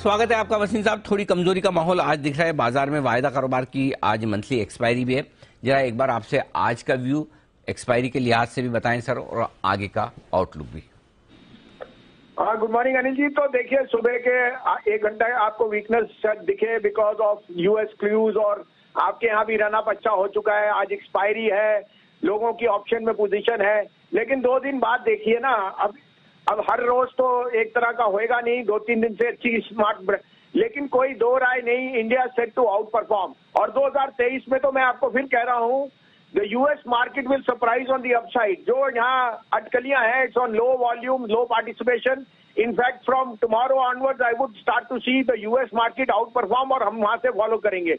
स्वागत है आपका वसीन साहब। थोड़ी कमजोरी का माहौल आज दिख रहा है बाजार में। वायदा कारोबार की आज मंथली एक्सपायरी भी है। जरा एक बार आपसे आज का व्यू एक्सपायरी के लिहाज से भी बताएं सर, और आगे का आउटलुक भी। हाँ, गुड मॉर्निंग अनिल जी। तो देखिए, सुबह के एक घंटा आपको वीकनेस शायद दिखे बिकॉज ऑफ यूएस क्लूज, और आपके यहाँ भी रनअप अच्छा हो चुका है। आज एक्सपायरी है, लोगों की ऑप्शन में पोजीशन है, लेकिन दो दिन बाद देखिए ना, अब हर रोज तो एक तरह का होएगा नहीं, दो तीन दिन से अच्छी स्मार्ट, लेकिन कोई दो राय नहीं, India set to outperform. और 2023 में तो मैं आपको फिर कह रहा हूँ, the US market will surprise on the upside. जो यहाँ अटकलियां हैं, it's on low volume, low participation. In fact from tomorrow onwards I would start to see the US market outperform, और हम वहां से फॉलो करेंगे।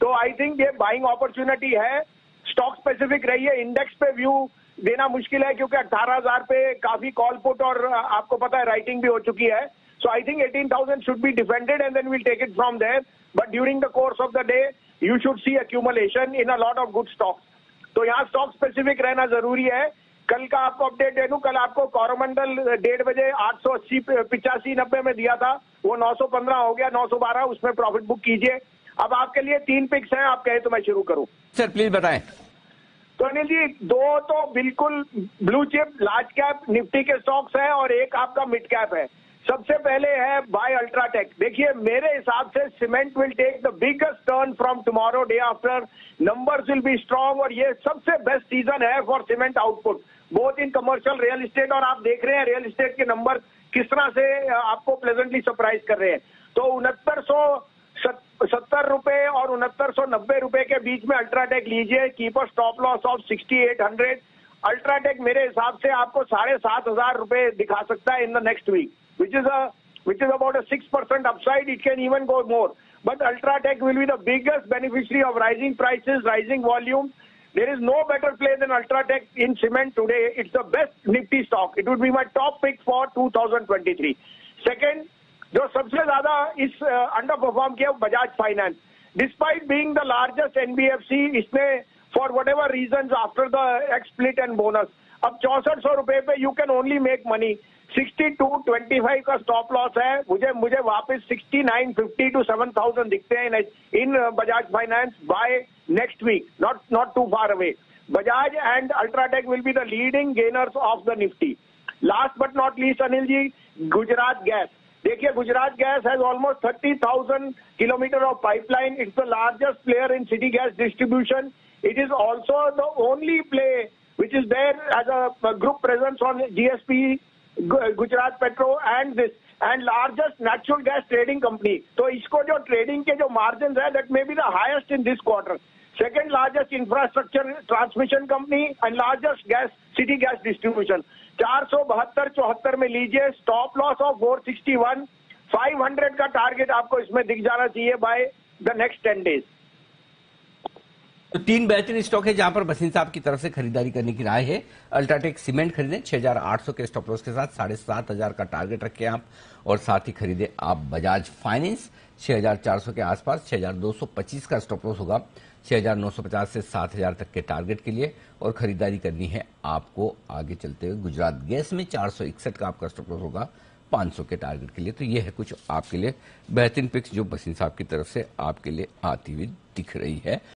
तो आई थिंक ये बाइंग अपॉर्चुनिटी है। स्टॉक स्पेसिफिक रहिए, इंडेक्स पे व्यू देना मुश्किल है क्योंकि 18,000 पे काफी कॉल पुट और आपको पता है राइटिंग भी हो चुकी है। So I think 18,000 should be defended and then we'll take it from there, but during the course of the day you should see accumulation in a lot of good stocks. तो यहाँ stock specific रहना जरूरी है। कल का आपको update दे दूं, कल आपको कोरोमंडल 1:30 बजे 880, 85, 90 में दिया था, वो 915 हो गया, 912, उसमें प्रॉफिट बुक कीजिए। अब आपके लिए तीन पिक्स हैं, आप कहे तो मैं शुरू करूं सर, प्लीज बताएं। तो अनिल जी, दो तो बिल्कुल blue chip large cap Nifty के स्टॉक्स हैं और एक आपका मिड कैप है। सबसे पहले है बाय UltraTech। देखिए, मेरे हिसाब से cement will take the biggest turn from tomorrow day after, numbers will be strong, और ये सबसे बेस्ट सीजन है for cement output, both in commercial real estate. और आप देख रहे हैं रियल एस्टेट के नंबर किस तरह से आपको प्लेजेंटली सरप्राइज कर रहे हैं। तो 6970 रुपए और 6990 रुपए के बीच में UltraTech लीजिए। Keep a stop loss of 6800। UltraTech मेरे हिसाब से आपको 7,500 रुपए दिखा सकता है in the next week, which is about a 6% upside. It can even go more. But UltraTech will be the biggest beneficiary of rising prices, rising volume. There is no better play than UltraTech in cement today. It's the best Nifty stock. It would be my top pick for 2023. Second, जो सबसे ज्यादा इस underperform किया Bajaj Finance, despite being the largest NBFC, इसने for whatever reason after the ex split and bonus अब 6,400 रुपए पे you can only make money. 6225 का स्टॉप लॉस है। मुझे वापस 6950 to 7,000 दिखते हैं in Bajaj Finance by next week, not too far away. Bajaj and UltraTech will be the leading gainers of the Nifty. Last but not least Anil ji, Gujarat Gas. देखिए, Gujarat Gas has almost 30,000 kilometre of pipeline. It's the largest player in city gas distribution. It is also the only play which is there as a group presence on GSP, Gujarat petro and this, and largest natural gas trading company. तो इसको जो trading के जो margin है, that may be the highest in this quarter. Second largest infrastructure transmission company and largest gas city gas distribution. 472-74 में लीजिए। Stop loss of 461। 500 का target आपको इसमें दिख जाना चाहिए बाय द नेक्स्ट 10 डेज। तो तीन बेहतरीन स्टॉक है जहां पर बसिन साहब की तरफ से खरीदारी करने की राय है। UltraTech सीमेंट खरीदें 6,800 के स्टॉप लॉस के साथ, 7,500 का टारगेट रखें आप, और साथ ही खरीदें आप बजाज फाइनेंस 6,400 के आसपास, 6,225 का स्टॉप लॉस होगा, 6,950 से 7,000 तक के टारगेट के लिए, और खरीदारी करनी है आपको आगे चलते हुए गुजरात गैस में 461 का आपका स्टॉप लॉस होगा, 500 के टारगेट के लिए। तो ये है कुछ आपके लिए बेहतरीन पिक्स जो बसिन साहब की तरफ से आपके लिए आती हुई दिख रही है।